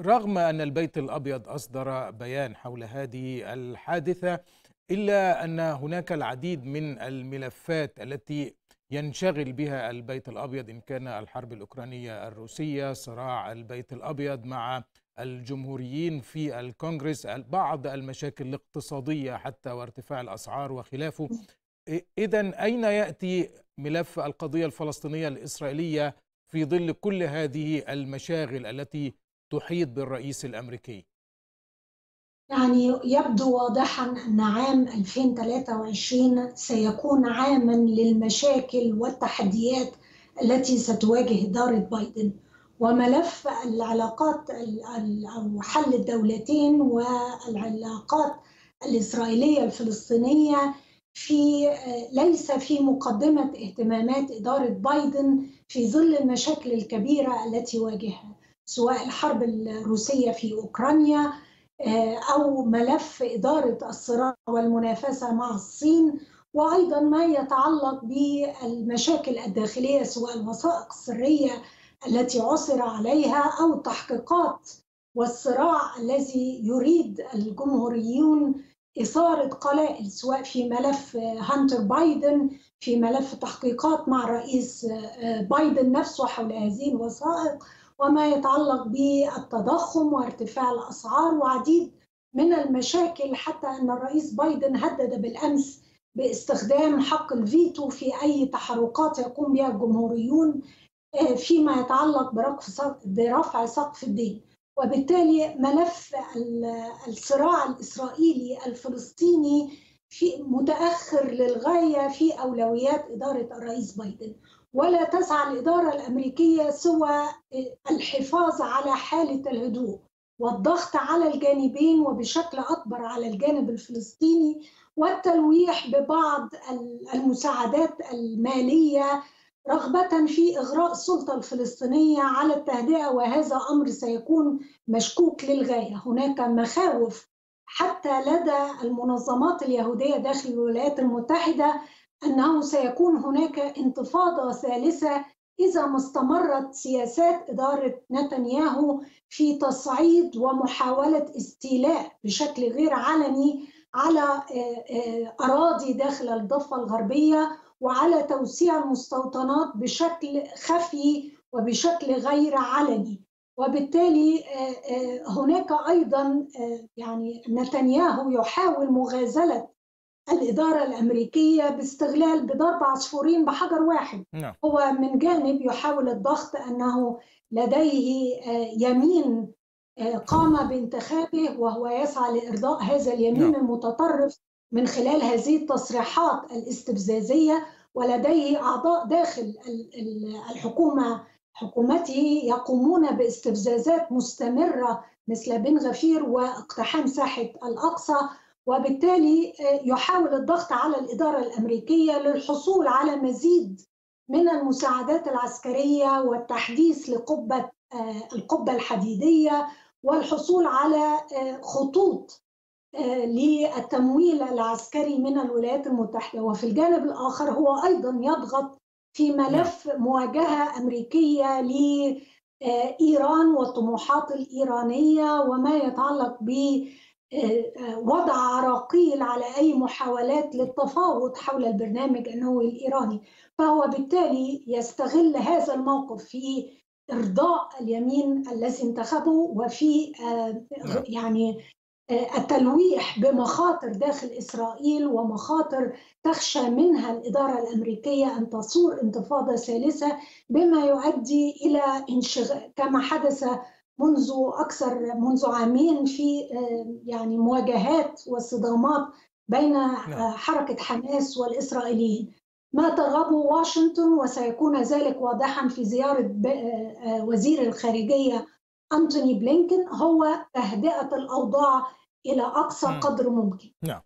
رغم أن البيت الأبيض أصدر بيان حول هذه الحادثة، إلا أن هناك العديد من الملفات التي ينشغل بها البيت الأبيض، إن كان الحرب الأوكرانية الروسية، صراع البيت الأبيض مع الجمهوريين في الكونغرس، بعض المشاكل الاقتصادية حتى وارتفاع الأسعار وخلافه. إذن أين يأتي ملف القضية الفلسطينية الإسرائيلية في ظل كل هذه المشاغل التي تحيط بالرئيس الأمريكي؟ يعني يبدو واضحا أن عام 2023 سيكون عاما للمشاكل والتحديات التي ستواجه إدارة بايدن، وملف العلاقات أو حل الدولتين والعلاقات الإسرائيلية الفلسطينية ليس في مقدمة اهتمامات إدارة بايدن في ظل المشاكل الكبيرة التي واجهها، سواء الحرب الروسية في أوكرانيا أو ملف إدارة الصراع والمنافسة مع الصين، وأيضا ما يتعلق بالمشاكل الداخلية سواء الوثائق السرية التي عثر عليها أو التحقيقات والصراع الذي يريد الجمهوريون إثارة قلائل، سواء في ملف هانتر بايدن، في ملف تحقيقات مع الرئيس بايدن نفسه حول هذه الوثائق، وما يتعلق بالتضخم وارتفاع الأسعار وعديد من المشاكل، حتى أن الرئيس بايدن هدد بالأمس باستخدام حق الفيتو في أي تحركات يقوم بها الجمهوريون فيما يتعلق برفع سقف الدين. وبالتالي ملف الصراع الإسرائيلي الفلسطيني متأخر للغاية في أولويات إدارة الرئيس بايدن، ولا تسعى الإدارة الأمريكية سوى الحفاظ على حالة الهدوء والضغط على الجانبين وبشكل أكبر على الجانب الفلسطيني، والتلويح ببعض المساعدات المالية رغبة في إغراء السلطة الفلسطينية على التهدئة، وهذا أمر سيكون مشكوك للغاية. هناك مخاوف حتى لدى المنظمات اليهودية داخل الولايات المتحدة أنه سيكون هناك انتفاضة ثالثة إذا ما استمرت سياسات إدارة نتنياهو في تصعيد ومحاولة استيلاء بشكل غير علني على أراضي داخل الضفة الغربية، وعلى توسيع المستوطنات بشكل خفي وبشكل غير علني. وبالتالي هناك أيضا يعني نتنياهو يحاول مغازلة الإدارة الأمريكية باستغلال بضرب عصفورين بحجر واحد. هو من جانب يحاول الضغط أنه لديه يمين قام بانتخابه وهو يسعى لإرضاء هذا اليمين المتطرف من خلال هذه التصريحات الاستفزازية، ولديه أعضاء داخل الحكومة حكومته يقومون باستفزازات مستمرة مثل بن غفير واقتحام ساحة الأقصى، وبالتالي يحاول الضغط على الإدارة الأمريكية للحصول على مزيد من المساعدات العسكرية والتحديث لقبة القبة الحديدية والحصول على خطوط للتمويل العسكري من الولايات المتحدة. وفي الجانب الآخر هو أيضا يضغط في ملف مواجهة أمريكية لإيران والطموحات الإيرانية وما يتعلق بوضع عراقيل على أي محاولات للتفاوض حول البرنامج النووي الإيراني، فهو بالتالي يستغل هذا الموقف في إرضاء اليمين الذي انتخبه وفي يعني التلويح بمخاطر داخل إسرائيل ومخاطر تخشى منها الإدارة الأمريكية أن تصور انتفاضة ثالثة، بما يؤدي إلى انشغال كما حدث منذ عامين في يعني مواجهات وصدامات بين حركة حماس والإسرائيليين. ما ترغبه واشنطن وسيكون ذلك واضحا في زيارة وزير الخارجية أنتوني بلينكن هو تهدئة الأوضاع إلى أقصى قدر ممكن.